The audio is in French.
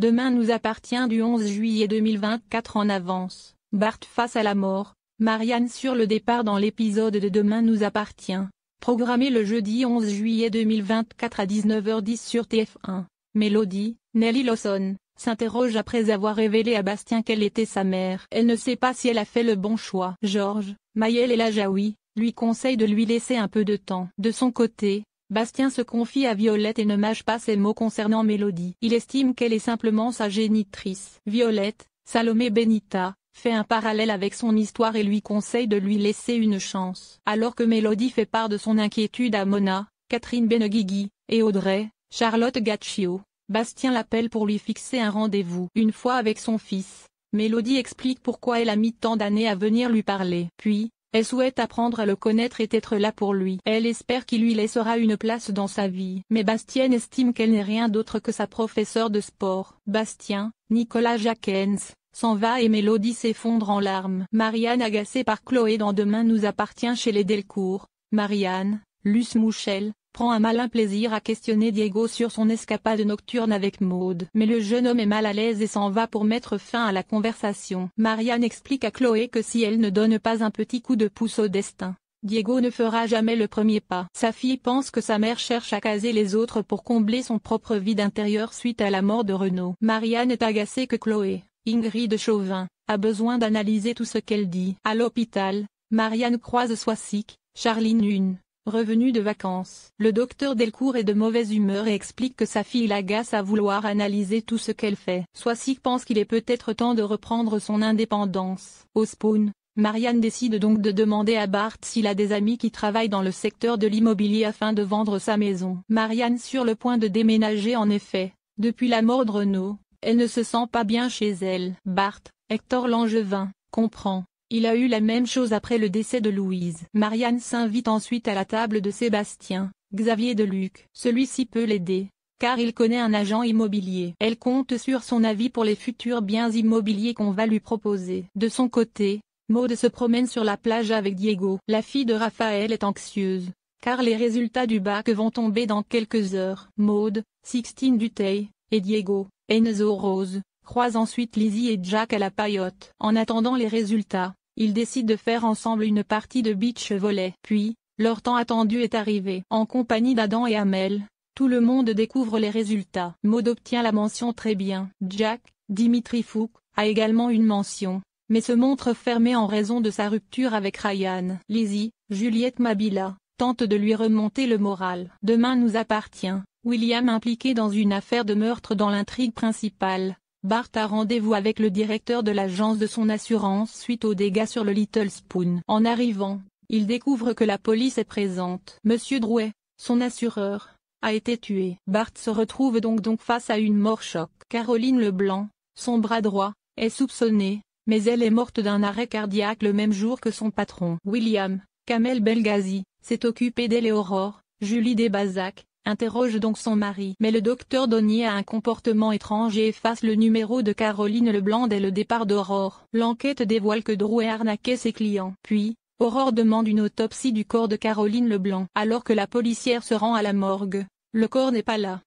Demain nous appartient du 11 juillet 2024 en avance, Bart face à la mort, Marianne sur le départ dans l'épisode de Demain nous appartient, programmé le jeudi 11 juillet 2024 à 19h10 sur TF1, Mélodie, Nelly Lawson, s'interroge après avoir révélé à Bastien qu'elle était sa mère. Elle ne sait pas si elle a fait le bon choix. Georges, Maël Lajaoui, lui conseille de lui laisser un peu de temps. De son côté, Bastien se confie à Violette et ne mâche pas ses mots concernant Mélodie. Il estime qu'elle est simplement sa génitrice. Violette, Salomé Benita, fait un parallèle avec son histoire et lui conseille de lui laisser une chance. Alors que Mélodie fait part de son inquiétude à Mona, Catherine Beneguigi, et Audrey, Charlotte Gaccio, Bastien l'appelle pour lui fixer un rendez-vous. Une fois avec son fils, Mélodie explique pourquoi elle a mis tant d'années à venir lui parler. Puis, elle souhaite apprendre à le connaître et être là pour lui. Elle espère qu'il lui laissera une place dans sa vie. Mais Bastien estime qu'elle n'est rien d'autre que sa professeure de sport. Bastien, Nicolas Jackens, s'en va et Mélodie s'effondre en larmes. Marianne agacée par Chloé dans Demain nous appartient chez les Delcourt. Marianne, Luc Mouchel, prend un malin plaisir à questionner Diego sur son escapade nocturne avec Maude. Mais le jeune homme est mal à l'aise et s'en va pour mettre fin à la conversation. Marianne explique à Chloé que si elle ne donne pas un petit coup de pouce au destin, Diego ne fera jamais le premier pas. Sa fille pense que sa mère cherche à caser les autres pour combler son propre vide intérieur suite à la mort de Renaud. Marianne est agacée que Chloé, Ingrid Chauvin, a besoin d'analyser tout ce qu'elle dit. À l'hôpital, Marianne croise Soisic, Charline Nune, revenu de vacances. Le docteur Delcourt est de mauvaise humeur et explique que sa fille l'agace à vouloir analyser tout ce qu'elle fait. Soisic pense qu'il est peut-être temps de reprendre son indépendance. Au Spawn, Marianne décide donc de demander à Bart s'il a des amis qui travaillent dans le secteur de l'immobilier afin de vendre sa maison. Marianne sur le point de déménager en effet. Depuis la mort de Renaud, elle ne se sent pas bien chez elle. Bart, Hector Langevin, comprend. Il a eu la même chose après le décès de Louise. Marianne s'invite ensuite à la table de Sébastien, Xavier de Luc. Celui-ci peut l'aider, car il connaît un agent immobilier. Elle compte sur son avis pour les futurs biens immobiliers qu'on va lui proposer. De son côté, Maude se promène sur la plage avec Diego. La fille de Raphaël est anxieuse, car les résultats du bac vont tomber dans quelques heures. Maude, Sixtine Dutheil, et Diego, Enzo Rose, croisent ensuite Lizzie et Jack à la Paillotte. En attendant les résultats, ils décident de faire ensemble une partie de beach volley. Puis, leur temps attendu est arrivé. En compagnie d'Adam et Amel, tout le monde découvre les résultats. Maude obtient la mention très bien. Jack, Dimitri Fouque, a également une mention, mais se montre fermé en raison de sa rupture avec Ryan. Lizzie, Juliette Mabila, tente de lui remonter le moral. Demain nous appartient. William impliqué dans une affaire de meurtre dans l'intrigue principale. Bart a rendez-vous avec le directeur de l'agence de son assurance suite aux dégâts sur le Little Spoon. En arrivant, il découvre que la police est présente. Monsieur Drouet, son assureur, a été tué. Bart se retrouve donc face à une mort choc. Caroline Leblanc, son bras droit, est soupçonnée, mais elle est morte d'un arrêt cardiaque le même jour que son patron. William, Kamel Belgazi, s'est occupé d'elle et Aurore, Julie Desbazac, interroge donc son mari. Mais le docteur Donnier a un comportement étrange et efface le numéro de Caroline Leblanc dès le départ d'Aurore. L'enquête dévoile que Drouet arnaquait ses clients. Puis, Aurore demande une autopsie du corps de Caroline Leblanc. Alors que la policière se rend à la morgue, le corps n'est pas là.